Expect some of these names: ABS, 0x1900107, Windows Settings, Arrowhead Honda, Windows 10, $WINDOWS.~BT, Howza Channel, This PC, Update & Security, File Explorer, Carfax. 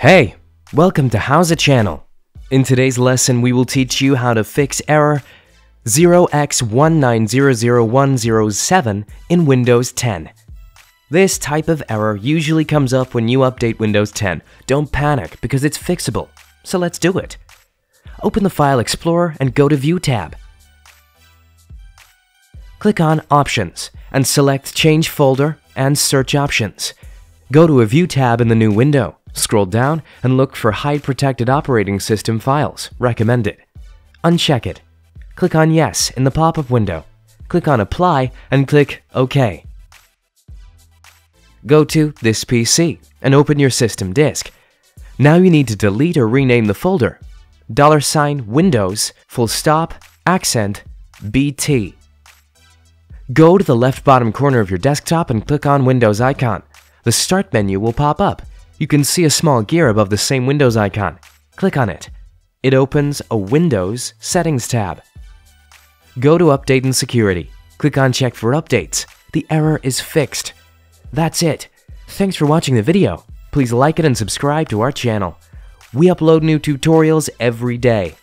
Hey, welcome to Howza Channel. In today's lesson, we will teach you how to fix error 0x1900107 in Windows 10. This type of error usually comes up when you update Windows 10. Don't panic because it's fixable. So let's do it. Open the File Explorer and go to View tab. Click on Options and select Change Folder and Search Options. Go to a View tab in the new window. Scroll down and look for Hide Protected Operating System Files, recommended. Uncheck it. Click on Yes in the pop-up window. Click on Apply and click OK. Go to This PC and open your system disk. Now you need to delete or rename the folder. $Windows $BT. Go to the left bottom corner of your desktop and click on Windows icon. The Start menu will pop up. You can see a small gear above the same Windows icon. Click on it. It opens a Windows Settings tab. Go to Update and Security. Click on Check for Updates. The error is fixed. That's it. Thanks for watching the video. Please like it and subscribe to our channel. We upload new tutorials every day.